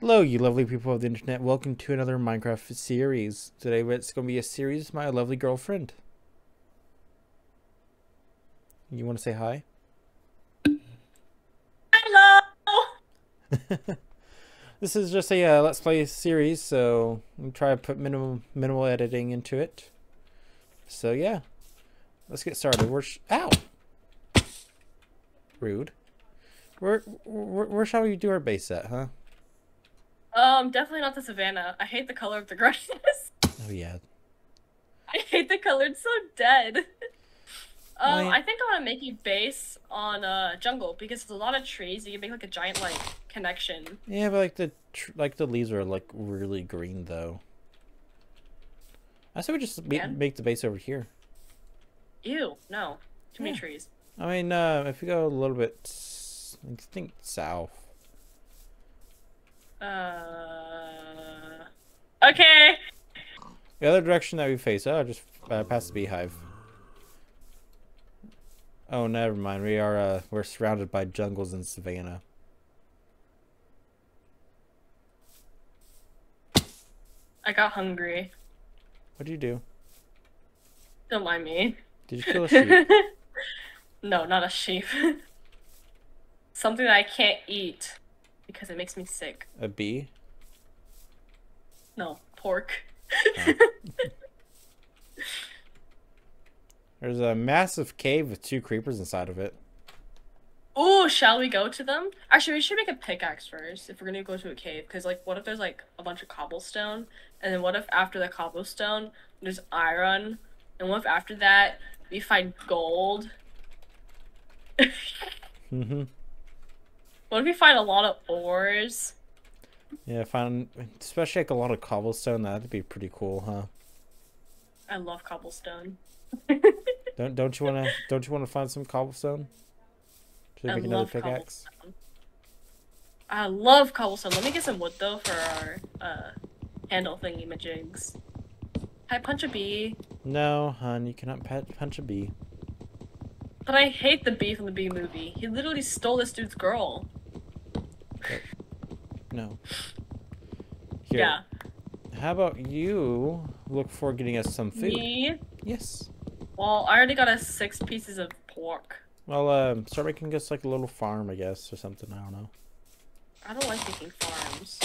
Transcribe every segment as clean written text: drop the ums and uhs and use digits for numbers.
Hello you lovely people of the internet, welcome to another Minecraft series. Today it's going to be a series with my lovely girlfriend. You want to say hi? Hello! This is just a let's play series, so I'm trying to put minimal editing into it. So yeah, let's get started. Ow! Rude. Where shall we do our base at, huh? Definitely not the savannah. I hate the color of the grasses. Oh yeah. I hate the color, it's so dead. I think I want to make you base on jungle because there's a lot of trees. You can make like a giant like connection. Yeah, but like the leaves are like really green though. I said we just make the base over here. Ew, no, too many trees. I mean, if we go a little bit, I think south. Okay. The other direction that we face. Oh, just past the beehive. Oh, never mind. We are we're surrounded by jungles and savannah. I got hungry. What did you do? Don't mind me. Did you kill a sheep? No, not a sheep. Something that I can't eat. Because it makes me sick. A bee? No, pork. Oh. There's a massive cave with 2 creepers inside of it. Ooh, shall we go to them? Actually, we should make a pickaxe first if we're gonna go to a cave. Because, like, what if there's, like, a bunch of cobblestone? And then what if after the cobblestone, there's iron? And what if after that, we find gold? Mm-hmm. What if we find a lot of ores? Yeah, especially like a lot of cobblestone. That'd be pretty cool, huh? I love cobblestone. Don't you wanna find some cobblestone? Should we make another pickaxe? I love cobblestone. Let me get some wood though for our handle thingy-majigs. Can I punch a bee? No, hon, you cannot punch a bee. But I hate the bee from the Bee Movie. He literally stole this dude's girl. No. Here. Yeah. How about you look for getting us some food? Me? Yes. Well, I already got us 6 pieces of pork. Well, start making us like a little farm, I guess, or something. I don't know. I don't like making farms.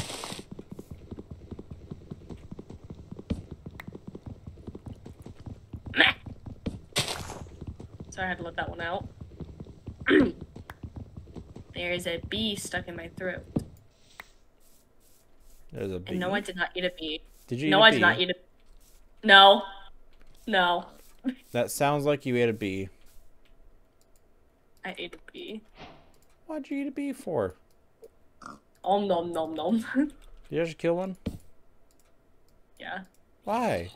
Sorry, I had to let that one out. There is a bee stuck in my throat. There's a bee. And no, I did not eat a bee. Did you eat a bee? No, I did not eat a bee. No. No. That sounds like you ate a bee. I ate a bee. Why'd you eat a bee for? Om nom nom nom. Did you actually kill one? Yeah. Why?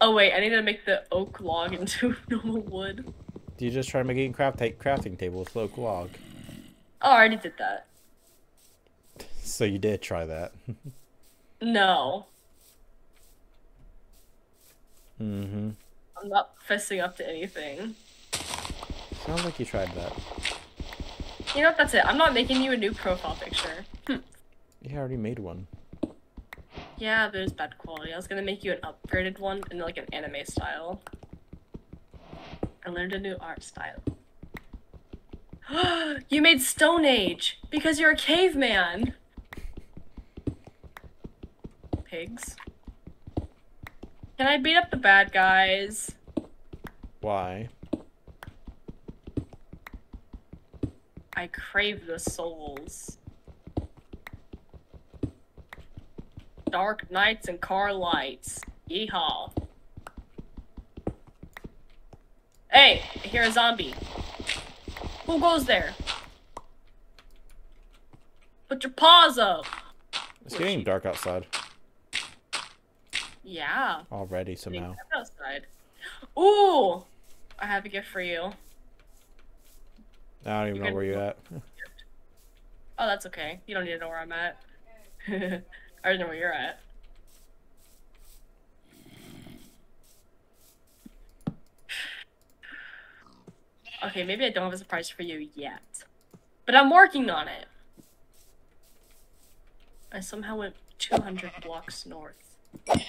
Oh wait, I need to make the oak log into normal wood. Do you just try making crafting table with oak log? Oh, I already did that. So you did try that. No. Mm-hmm. I'm not fessing up to anything. Sounds like you tried that. You know what, that's it. I'm not making you a new profile picture. Hm. You already made one. Yeah, but it's bad quality. I was gonna make you an upgraded one in like an anime style. I learned a new art style. You made Stone Age because you're a caveman. Pigs. Can I beat up the bad guys? Why? I crave the souls. Dark nights and car lights. Yeehaw. Hey, I hear a zombie. Who goes there? Put your paws up. It's getting dark outside. Yeah. Already somehow. Outside. Ooh! I have a gift for you. I don't even know where you're at. Oh, that's okay. You don't need to know where I'm at. I don't know where you're at. Okay, maybe I don't have a surprise for you yet. But I'm working on it. I somehow went 200 blocks north. But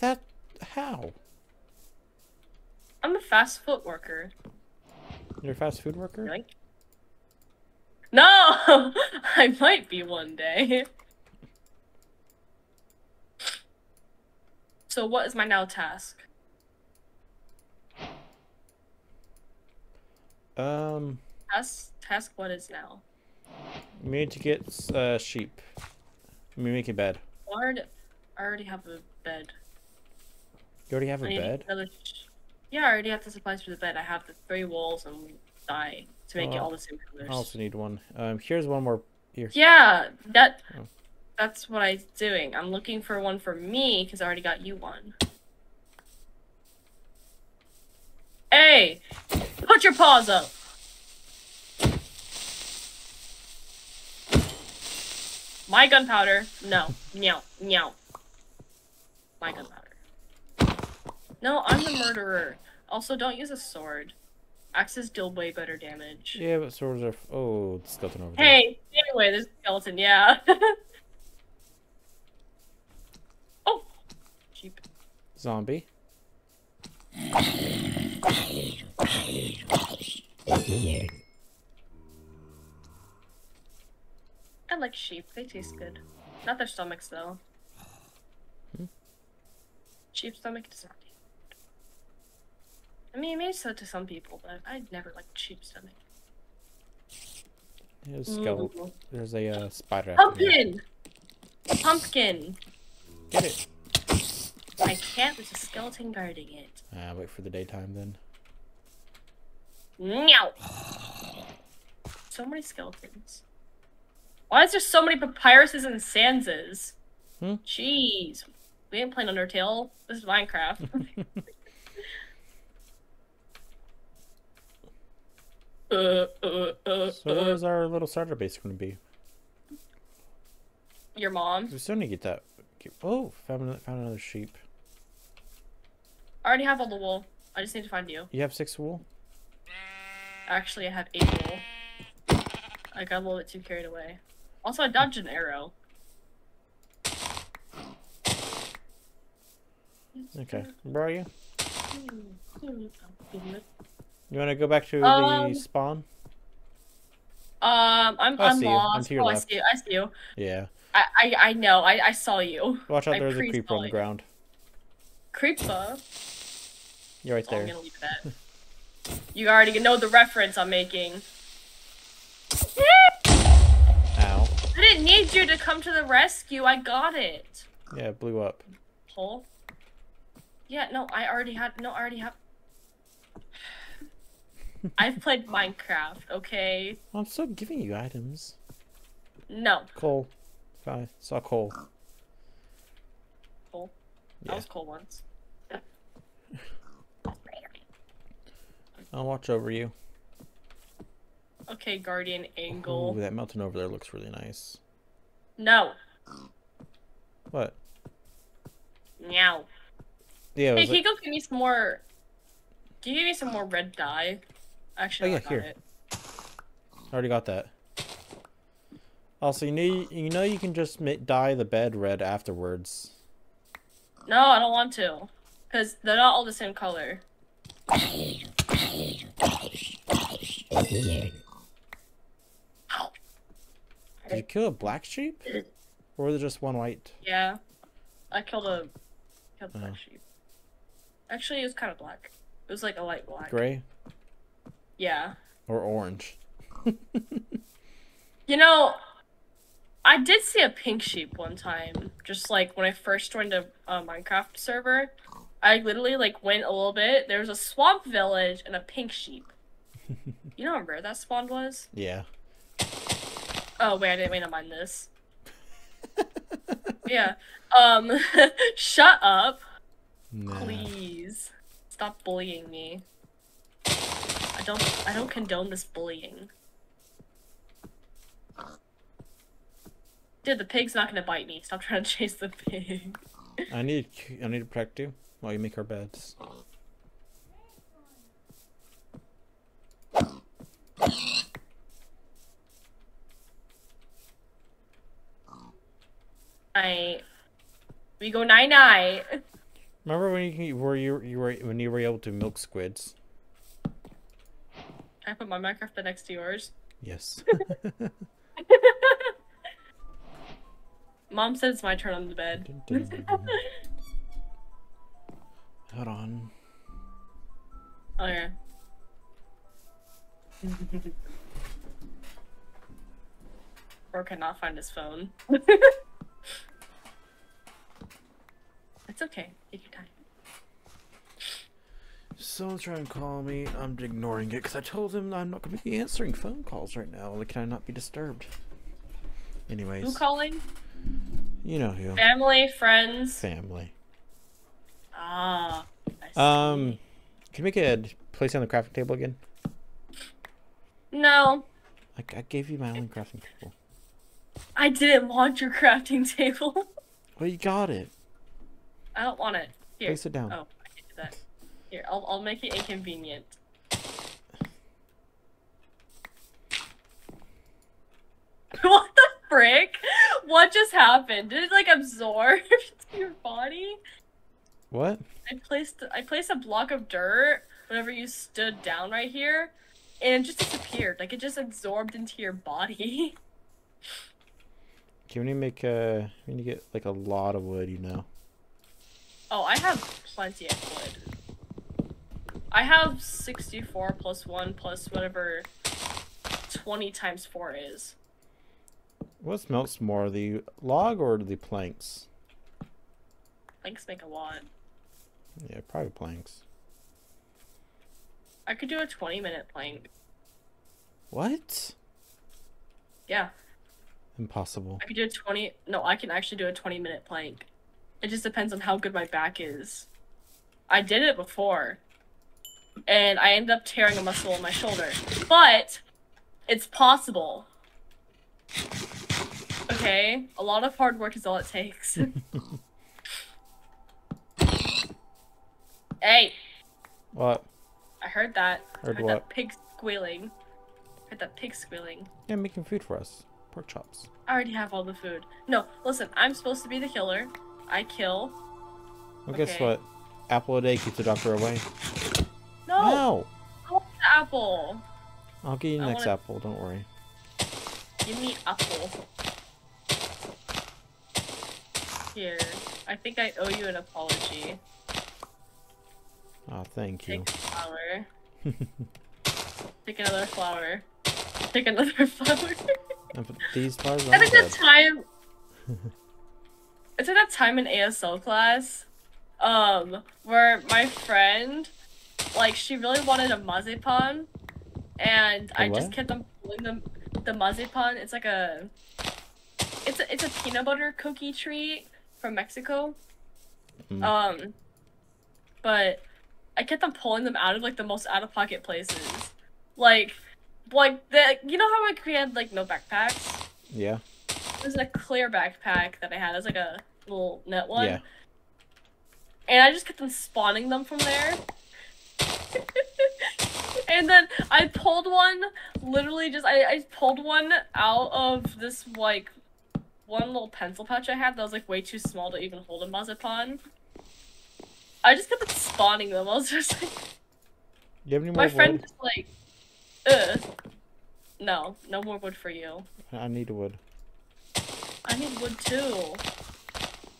that... how? I'm a fast food worker. You're a fast food worker? Really? No! I might be one day. So what is my now task? Task what is now? We need to get sheep. Let me make a bed. I already have a bed. You already have a bed? Yeah, I already have the supplies for the bed. I have the 3 walls and dye to make it all the same colors. I also need one. Here's one more. Here. Yeah, that's what I'm doing. I'm looking for one for me because I already got you one. Hey, put your paws up. My gunpowder. No. Meow. Meow. My gunpowder. No, I'm the murderer. Also, don't use a sword. Axes deal way better damage. Yeah, but swords are... Oh, it's skeleton over there. Hey, anyway, there's a skeleton, yeah. Oh! Sheep. Zombie. I like sheep. They taste good. Not their stomachs, though. Hmm? Sheep's stomach does not taste good. I mean, it may so to some people, but I'd never liked sheep's stomach. There's, there's a spider. Pumpkin! A pumpkin! Get it! I can't. There's a skeleton guarding it. Ah, wait for the daytime, then. Meow! So many skeletons. Why is there so many papyruses and sanses? Hmm? Jeez. We ain't playing Undertale. This is Minecraft. So where is our little starter base going to be? Your mom. We still need to get that. Oh, found another sheep. I already have all the wool. I just need to find you. You have 6 wool? Actually, I have 8 wool. I got a little bit too carried away. Also, I dodged an arrow. Okay, where are you? You want to go back to the spawn? I'm lost. Oh, I see you. I see you. Yeah. I know. I saw you. Watch out! There's a creeper on the ground. Creeper. You're right there. I'm gonna leave that. You already know the reference I'm making. Ow. I didn't need you to come to the rescue. I got it. Yeah, it blew up. Hole? Yeah, no, I already had. No, I already have. I've played Minecraft, okay? Well, I'm still giving you items. No. Coal. I saw coal. Coal? Yeah. I was coal once. I'll watch over you. Okay, guardian angle. Ooh, that mountain over there looks really nice. No. What? Meow. Yeah, hey, can you go give me some more... Can you give me some more red dye? Actually, oh, yeah, I got it. I already got that. Also, you know you can just dye the bed red afterwards. No, I don't want to. Because they're not all the same color. Did you kill a black sheep? Or was it just one white? Yeah. I killed a black sheep. Actually, it was kind of black. It was like a light black. Gray? Yeah. Or orange. You know, I did see a pink sheep one time. Just like when I first joined a Minecraft server. I literally like went a little bit. There was a swamp village and a pink sheep. You know how rare that spawn was? Yeah. Oh wait, I didn't mean to mind this. Yeah. Shut up. Nah. Please. Stop bullying me. I don't condone this bullying. Dude, the pig's not gonna bite me. Stop trying to chase the pig. I need to protect you while you make our beds. We go night night. Remember when you were able to milk squids? I put my Minecraft next to yours. Yes. Mom said it's my turn on the bed. Hold on. Okay. Or cannot find his phone. It's okay. Take your time. Someone's trying to call me. I'm ignoring it because I told him I'm not going to be answering phone calls right now. Like, can I not be disturbed? Anyways. Who calling? You know who. Family, friends. Family. Ah. I see. Can you make a place on the crafting table again? No. I gave you my own crafting table. I didn't want your crafting table. Well, you got it. I don't want it. Here. Place it down. Oh, I can do that. Here, I'll make it inconvenient. What the frick? What just happened? Did it like absorb your body? What? I placed a block of dirt whenever you stood down right here, and it just disappeared. Like it just absorbed into your body. Okay, we need to make we need to get like a lot of wood, you know. Oh, I have plenty of wood. I have 64 plus 1 plus whatever 20 times 4 is. What melts more, the log or the planks? Planks make a lot. Yeah, probably planks. I could do a 20-minute plank. What? Yeah. Impossible. I could do a 20... No, I can actually do a 20-minute plank. It just depends on how good my back is. I did it before. And I ended up tearing a muscle in my shoulder. But it's possible. Okay? A lot of hard work is all it takes. Hey! What? I heard that. I heard that pig squealing. I heard that pig squealing. Yeah, making food for us. Pork chops. I already have all the food. No, listen, I'm supposed to be the killer. I kill. Well, okay. Guess what? Apple a day keeps the doctor away. No! I want the apple! I'll get you the next apple, don't worry. Give me apple. Here. I think I owe you an apology. Oh, thank you. Take a flower. Take another flower. Take another flower. And put these flowers on. It's that time... It's at that time in ASL class, where my friend... Like, she really wanted a mazepan, and I just kept on pulling the mazepan. It's like it's a peanut butter cookie treat from Mexico. Mm. But I kept on pulling them out of, like, the most out-of-pocket places. Like, you know how, like, we had, like, no backpacks? Yeah. It was a clear backpack that I had. It was, like, a little net one. Yeah. And I just kept on spawning them from there. And then I pulled one, literally just, I pulled one out of this, like, one little pencil pouch I had that was, like, way too small to even hold a mazepan. I just kept spawning them. I was just like... You have any more wood? My friend was like, ugh. No, no more wood for you. I need wood. I need wood, too.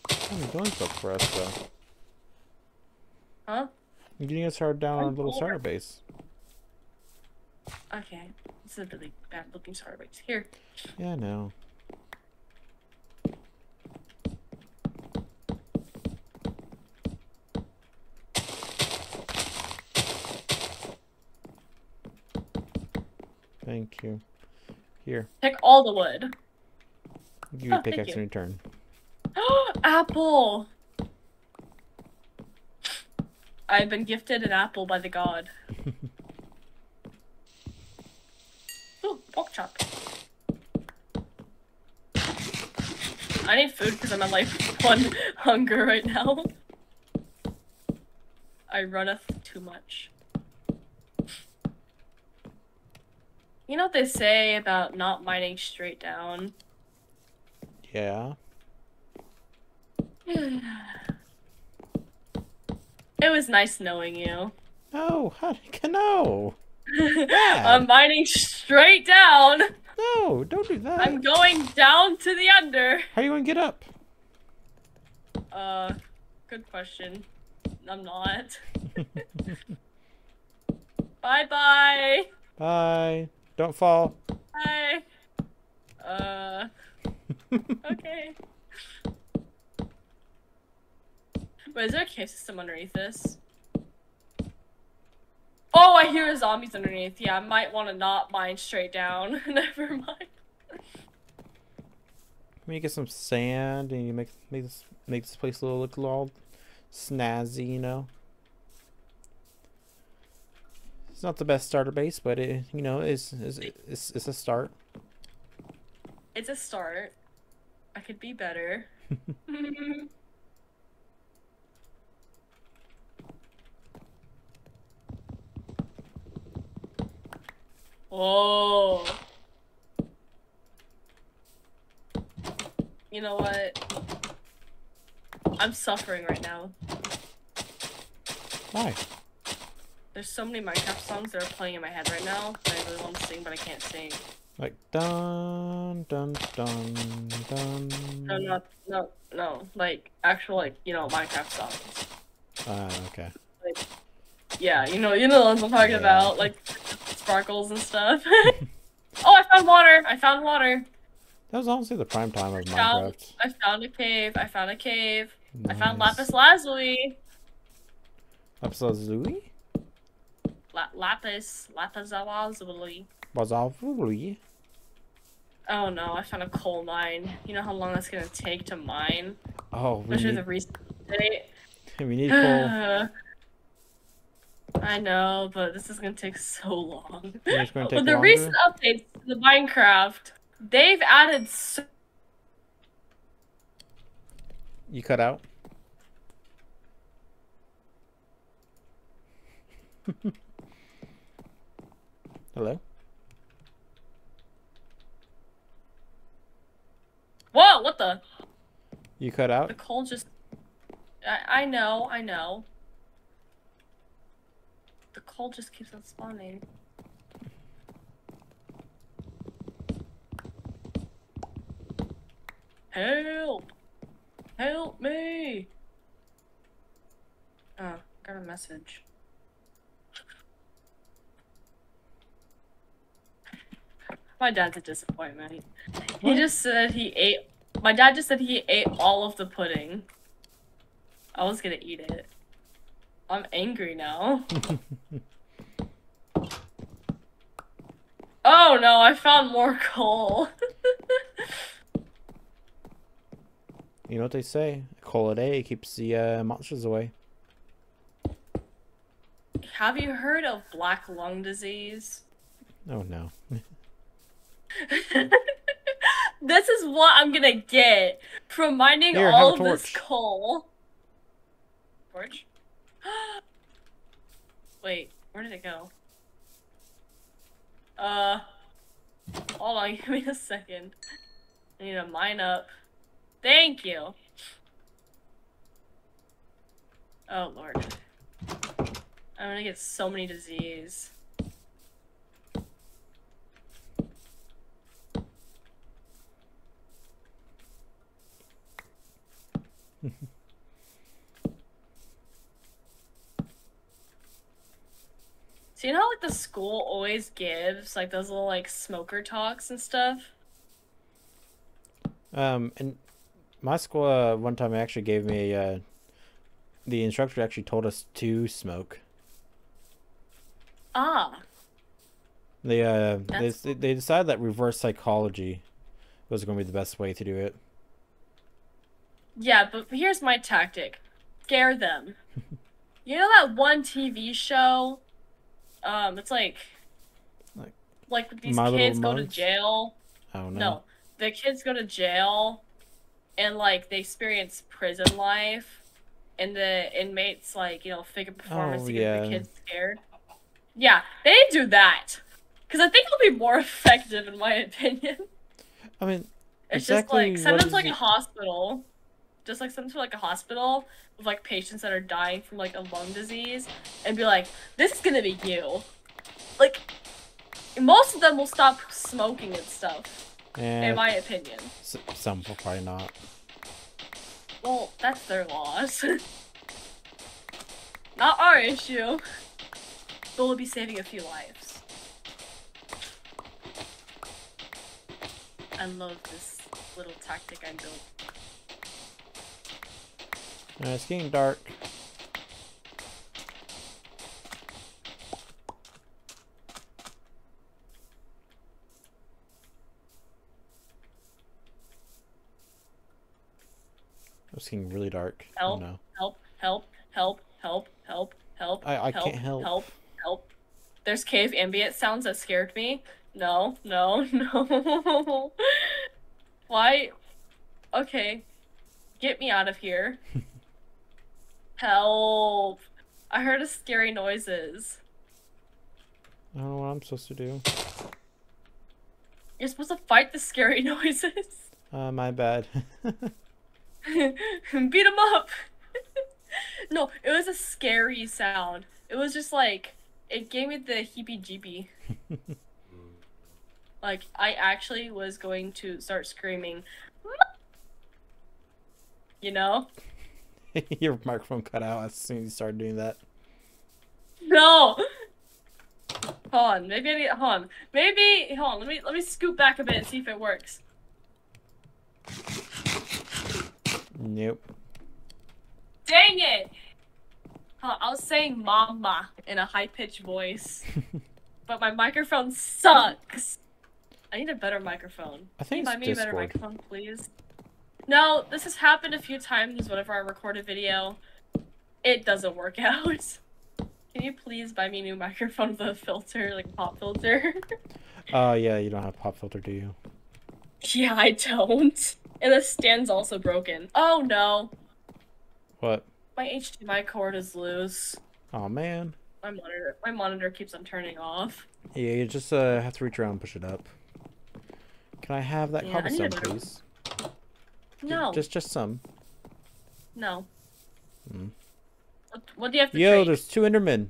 What are you doing so for us, though? Huh? I'm getting us hard down on a little starter base. Okay. This is a really bad looking starter base. Here. Yeah, I know. Thank you. Here. Pick all the wood. I'll give you a pickaxe in return. Apple! I've been gifted an apple by the god. Ooh, pork chop. I need food because I'm on like one hunger right now. I runneth too much. You know what they say about not mining straight down? Yeah. It was nice knowing you. Oh, how did you know? Yeah. I'm mining straight down. No, don't do that. I'm going down to the under. How are you going to get up? Good question. I'm not. Bye-bye. Bye. Don't fall. Bye. Okay. Wait, is there a cave system underneath this? Oh, I hear zombies underneath. Yeah, I might want to not mine straight down. Never mind. Let me get some sand and you make this place look all snazzy, you know. It's not the best starter base, but it, you know, it's a start. It's a start. I could be better. Oh, you know what? I'm suffering right now. Why? There's so many Minecraft songs that are playing in my head right now that I really want to sing, but I can't sing. Like dun dun dun dun. No, no, no, no. Like actual, like, you know, Minecraft songs. Ah, okay. Like, yeah, you know the ones I'm talking about, like. Sparkles and stuff. Oh, I found water! I found water! That was honestly the prime time of Minecraft. I found a cave. I found a cave. Nice. I found lapis lazuli. Lapis lazuli? Lapis lazuli. Lazuli? Oh no, I found a coal mine. You know how long that's gonna take to mine? Oh, especially the recent date. We need coal. I know, but this is going to take so long. It's going to take longer? The recent updates to the Minecraft, they've added so... You cut out? Hello? Whoa, what the? You cut out? The coal just... I know, I know. The coal just keeps on spawning. Help! Help me! Oh, got a message. My dad's a disappointment. He just said he ate- My dad just said he ate all of the pudding. I was gonna eat it. I'm angry now. Oh no, I found more coal. You know what they say? Coal a day keeps the monsters away. Have you heard of black lung disease? Oh no. This is what I'm gonna get from mining all of this coal. Torch? Wait, where did it go? Hold on, give me a second. I need to mine up. Thank you! Oh lord. I'm gonna get so many disease. So you know how, like, the school always gives, like, those little, like, smoker talks and stuff? And my school, one time actually gave me, the instructor actually told us to smoke. Ah. They decided that reverse psychology was going to be the best way to do it. Yeah, but here's my tactic. Scare them. You know that one TV show... it's like these kids go to jail. I don't know. No, the kids go to jail, and like they experience prison life, and the inmates like, you know, fake a performance to get the kids scared. Yeah, they do that because I think it'll be more effective, in my opinion. I mean, it's just like send them to like a hospital. just like send to like a hospital with like patients that are dying from like a lung disease and be like, this is gonna be you. Like, most of them will stop smoking and stuff, in my opinion. Some will probably not. Well, that's their loss. Not our issue. But we'll be saving a few lives. I love this little tactic I built. It's getting dark. It's getting really dark. Help, oh, no. Help, help, help, help, help, help, I help, can't help, help, help. There's cave ambient sounds that scared me. No, no, no. Why? Okay. Get me out of here. Help. I heard a scary noises. I don't know what I'm supposed to do. You're supposed to fight the scary noises. My bad. Beat him up. No, it was a scary sound. It was just like, it gave me the heebie-jeebie. Like, I actually was going to start screaming. You know? Your microphone cut out as soon as you started doing that. No. Hold on. Let me scoop back a bit and see if it works. Nope. Dang it! Huh, I was saying mama in a high-pitched voice. But my microphone sucks. I need a better microphone. I think Can you buy me a better microphone, please? No, this has happened a few times whenever I record a video. It doesn't work out. Can you please buy me a new microphone with a filter, like a pop filter? Oh, yeah, you don't have a pop filter, do you? Yeah, I don't. And the stand's also broken. Oh no. What? My HDMI cord is loose. Oh man. My monitor keeps on turning off. Yeah, you just have to reach around and push it up. Can I have that cobblestone, please? No. Just some. No. Hmm. What do you have to do? Yo, trade? There's two Endermen.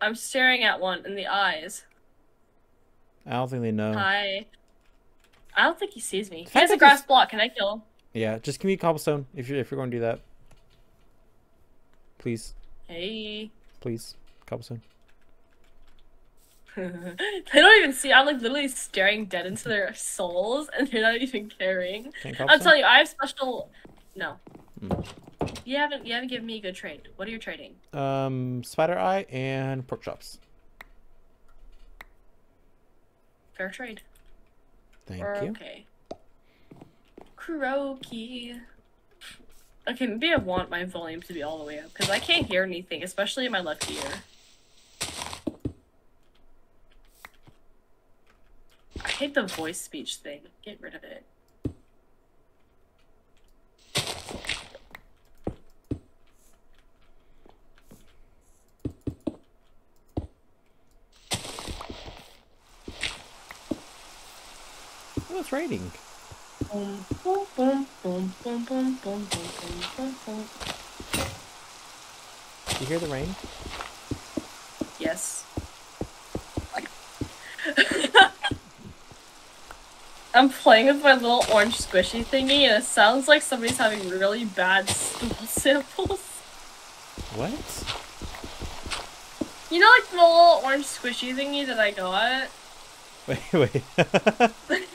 I'm staring at one in the eyes. I don't think they know. Hi. I don't think he sees me. He has a grass block. Can I kill him? Yeah, just give me a cobblestone if you're going to do that. Please. Hey. Please, cobblestone. They don't even see. I'm like literally staring dead into their souls, and they're not even caring. I'm telling you, I have special. No. Mm. You haven't given me a good trade. What are you trading? Spider eye and pork chops. Fair trade. Thank you. Okay. Croaky. Okay, maybe I want my volume to be all the way up because I can't hear anything, especially in my left ear. I hate the voice speech thing. Get rid of it. What's raining? Do you hear the rain? Yes. I'm playing with my little orange squishy thingy and it sounds like somebody's having really bad stool samples. What? You know, like the little orange squishy thingy that I got? Wait.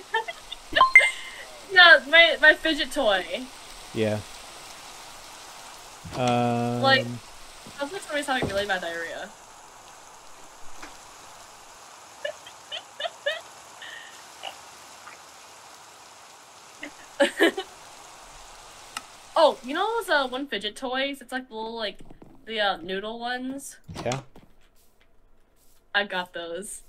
No, my fidget toy. Yeah. Like, sounds like somebody's having really bad diarrhea. Oh, you know those one fidget toys? It's like the little like the noodle ones. Yeah. I got those.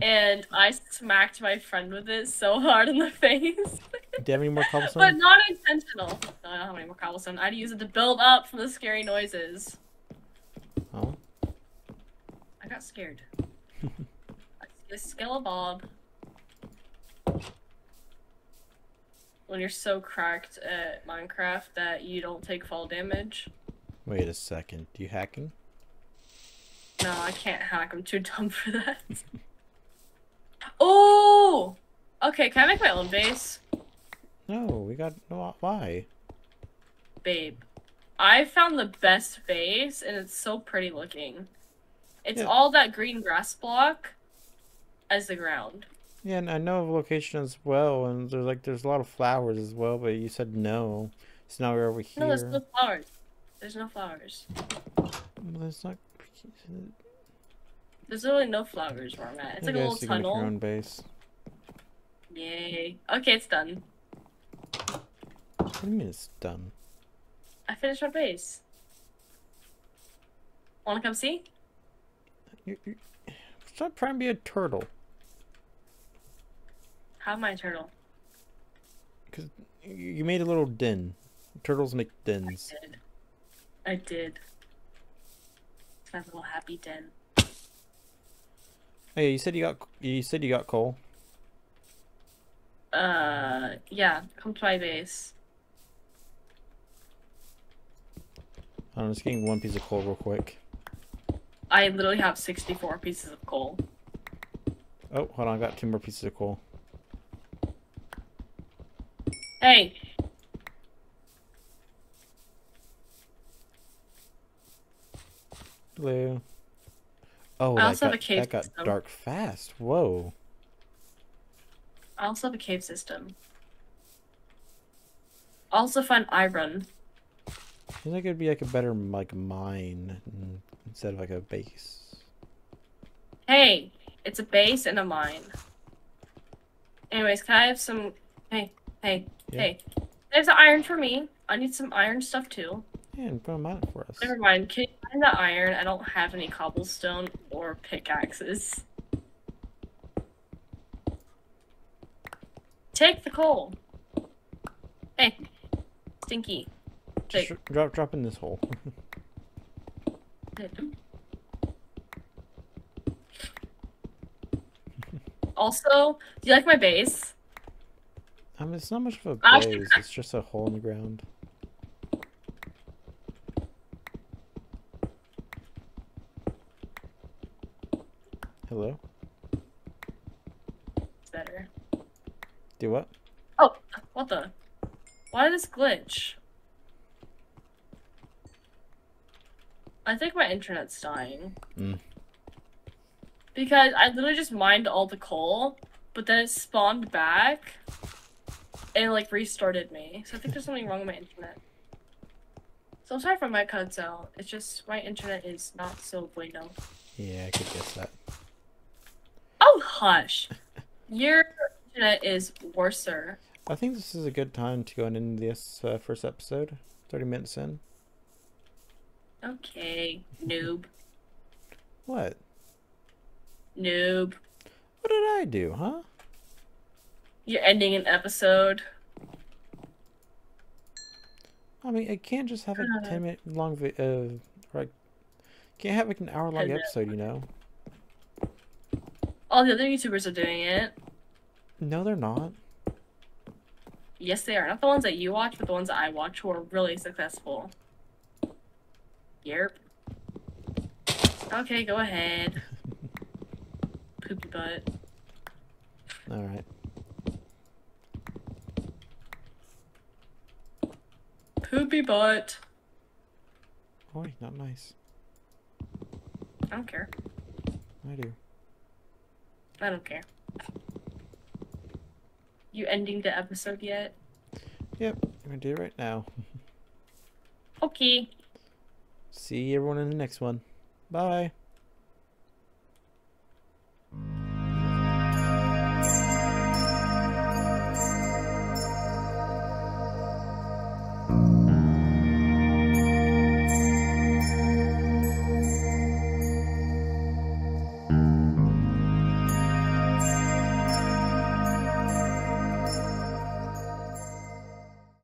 And I smacked my friend with it so hard in the face. Do you have any more cobblestone? But not intentional. No, I don't have any more cobblestone. I had to use it to build up from the scary noises. Oh. I got scared. I see a Skeleton Bob. when you're so cracked at Minecraft that you don't take fall damage. Wait a second, you hacking? No, I can't hack. I'm too dumb for that. Oh! Okay, can I make my own base? No, we got... Why? Babe. I found the best base, and it's so pretty looking. It's all that green grass block as the ground. Yeah, and I know of location as well, and there's a lot of flowers as well, but you said no. So now we're over here. No, there's no flowers. There's no flowers. There's not... There's literally no flowers where I'm at. It's like a little tunnel. Your own base. Yay. Okay, it's done. What do you mean it's done? I finished my base. Wanna come see? You're... Stop trying to be a turtle. How am I a turtle? Because you made a little den. Turtles make dens. I did. It's my little happy den. Hey, you said you got coal. Yeah, come to my base. I'm just getting one piece of coal real quick. I literally have 64 pieces of coal. Oh, hold on, I got 2 more pieces of coal. Hey! Hello. Oh, I also have a cave system. That got dark fast. Whoa. I also have a cave system. I also find iron. I think it'd be like a better mine instead of like a base. Hey, it's a base and a mine. Anyways, can I have some? Hey. There's the iron for me. I need some iron stuff too. Yeah, and put a mine for us. Never mind. Can you find the iron? I don't have any cobblestone or pickaxes. Take the coal. Hey, stinky. Just drop in this hole. Also, do you like my base? I mean, it's not much of a base. It's just a hole in the ground. Hello? It's better. Do what? Oh, what the? Why this glitch? I think my internet's dying. Because I literally just mined all the coal, but then it spawned back and like restarted me. So I think there's something wrong with my internet. So I'm sorry if my mic cuts out. It's just my internet is not so bueno. Yeah, I could guess that. Oh hush. Your internet is worser. I think this is a good time to go into this first episode. 30 minutes in. Okay, noob. What? Noob. What did I do, huh? You're ending an episode. I mean, I can't just have a 10-minute long video. Right? Can't have like an hour-long episode, you know. All the other YouTubers are doing it. No, they're not. Yes, they are. Not the ones that you watch, but the ones that I watch who are really successful. Yerp. Okay, go ahead. Poopy butt. Alright. Poopy butt. Boy, not nice. I don't care. I do. I don't care. You ending the episode yet? Yep, I'm gonna do it right now. Okay. See everyone in the next one. Bye.